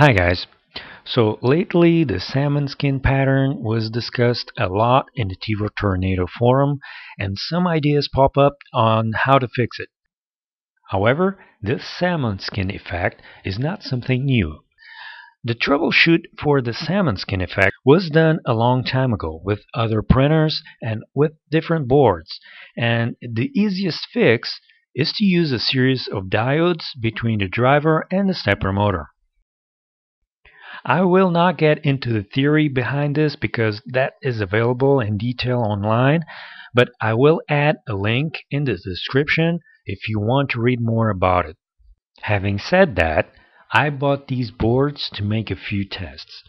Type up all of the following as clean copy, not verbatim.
Hi guys, so lately the salmon skin pattern was discussed a lot in the Tevo Tornado forum and some ideas pop up on how to fix it. However, this salmon skin effect is not something new. The troubleshoot for the salmon skin effect was done a long time ago with other printers and with different boards, and the easiest fix is to use a series of diodes between the driver and the stepper motor. I will not get into the theory behind this because that is available in detail online, but I will add a link in the description if you want to read more about it. Having said that, I bought these boards to make a few tests.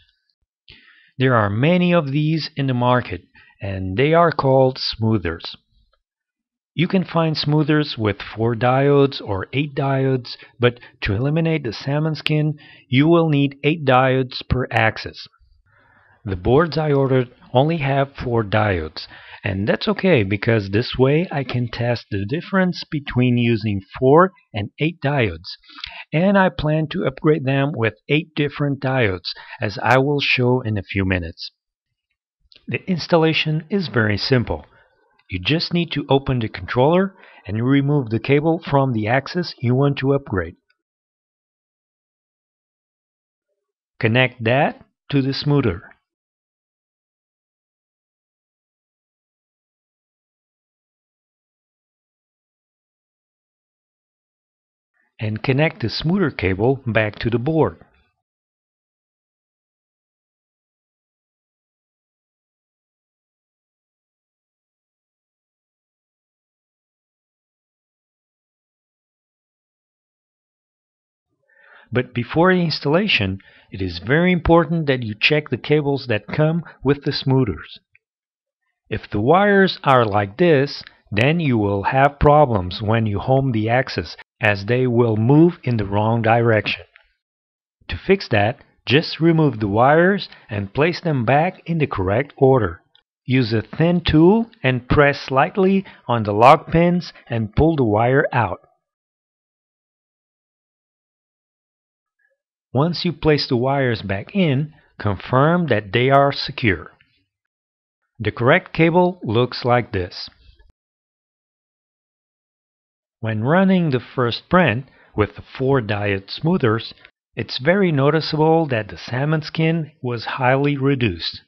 There are many of these in the market and they are called smoothers. You can find smoothers with 4 diodes or 8 diodes, but to eliminate the salmon skin, you will need 8 diodes per axis. The boards I ordered only have 4 diodes, and that's okay because this way I can test the difference between using 4 and 8 diodes, and I plan to upgrade them with 8 different diodes, as I will show in a few minutes. The installation is very simple. You just need to open the controller and remove the cable from the axis you want to upgrade. Connect that to the smoother. And connect the smoother cable back to the board. But before the installation, it is very important that you check the cables that come with the smoothers. If the wires are like this, then you will have problems when you home the axis, as they will move in the wrong direction. To fix that, just remove the wires and place them back in the correct order. Use a thin tool and press slightly on the lock pins and pull the wire out. Once you place the wires back in, confirm that they are secure. The correct cable looks like this. When running the first print with the 4 diode smoothers, it's very noticeable that the salmon skin was highly reduced.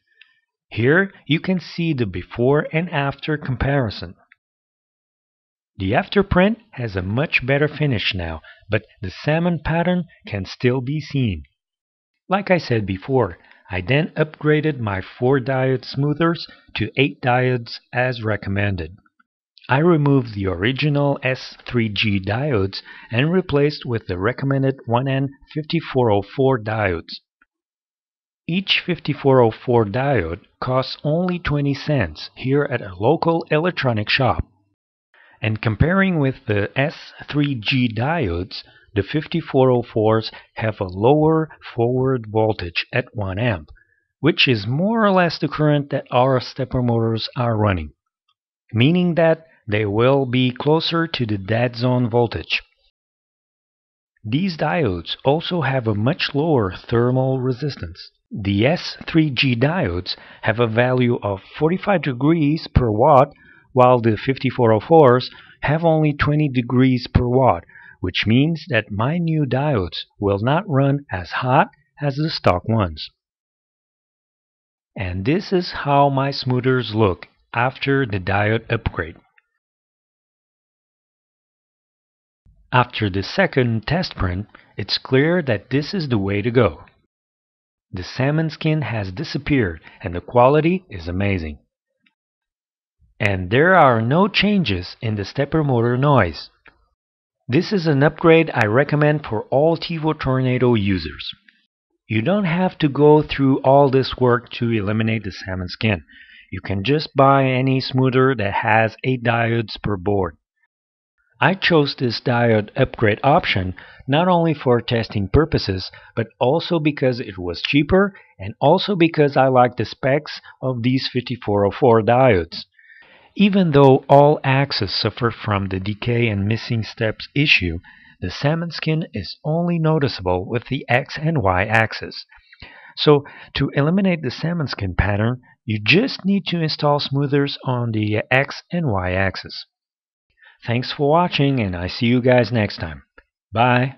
Here you can see the before and after comparison. The afterprint has a much better finish now, but the salmon pattern can still be seen. Like I said before, I then upgraded my 4 diode smoothers to 8 diodes as recommended. I removed the original S3G diodes and replaced with the recommended 1N5404 diodes. Each 5404 diode costs only 20 cents here at a local electronic shop. And comparing with the S3G diodes, the 5404s have a lower forward voltage at 1 amp, which is more or less the current that our stepper motors are running, meaning that they will be closer to the dead zone voltage. These diodes also have a much lower thermal resistance. The S3G diodes have a value of 45 degrees per watt, while the 5404s have only 20 degrees per watt, which means that my new diodes will not run as hot as the stock ones. And this is how my smoothers look after the diode upgrade. After the second test print, it's clear that this is the way to go. The salmon skin has disappeared and the quality is amazing. And there are no changes in the stepper motor noise. This is an upgrade I recommend for all Tevo Tornado users. You don't have to go through all this work to eliminate the salmon skin. You can just buy any smoother that has 8 diodes per board. I chose this diode upgrade option not only for testing purposes, but also because it was cheaper and also because I like the specs of these 5404 diodes. Even though all axes suffer from the decay and missing steps issue, The salmon skin is only noticeable with the X and Y axis. So to eliminate the salmon skin pattern, you just need to install smoothers on the X and Y axis. Thanks for watching, and I see you guys next time. Bye!